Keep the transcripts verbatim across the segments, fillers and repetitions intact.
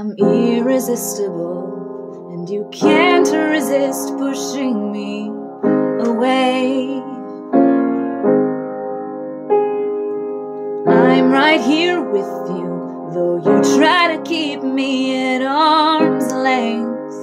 I'm irresistible, and you can't resist pushing me away. I'm right here with you, though you try to keep me at arm's length.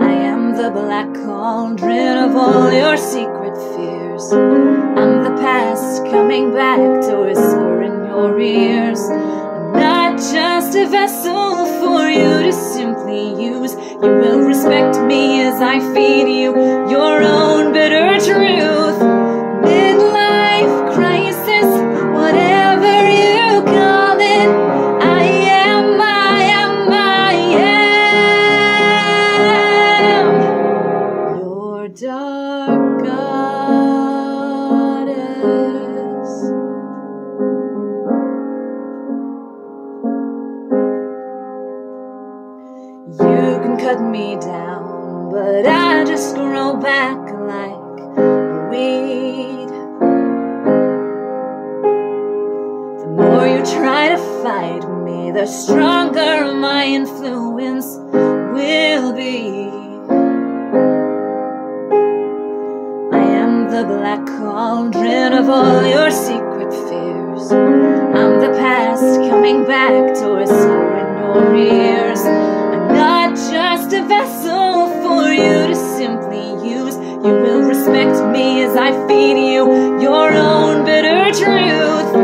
I am the black cauldron of all your secret fears. I'm the past coming back to whisper in your ears. I'm not just a vessel for you to simply use. You will respect me as I feed you your own bitter truth. Midlife crisis, whatever you call it, I am, I am, I am your dark goddess. You can cut me down, but I just grow back like a weed. Try to fight me, the stronger my influence will be. I am the black cauldron of all your secret fears. I'm the past coming back to whisper in your ears. I'm not just a vessel for you to simply use. You will respect me as I feed you your own bitter truth.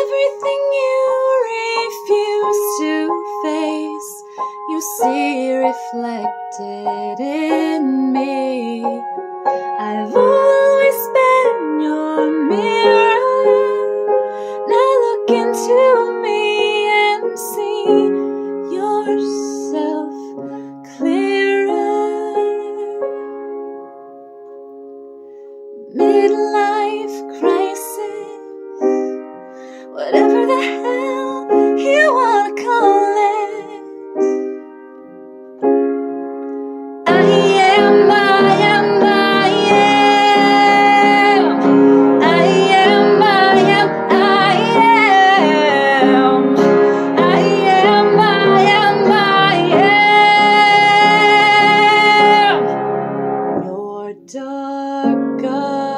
Everything you refuse to face, you see reflected in me. I've always been your mirror. Now look into me and see yourself clearer. Midlife crisis, whatever the hell you wanna call it, I am, I am, I am, I am, I am, I am, I am, I am, I am, your dark God.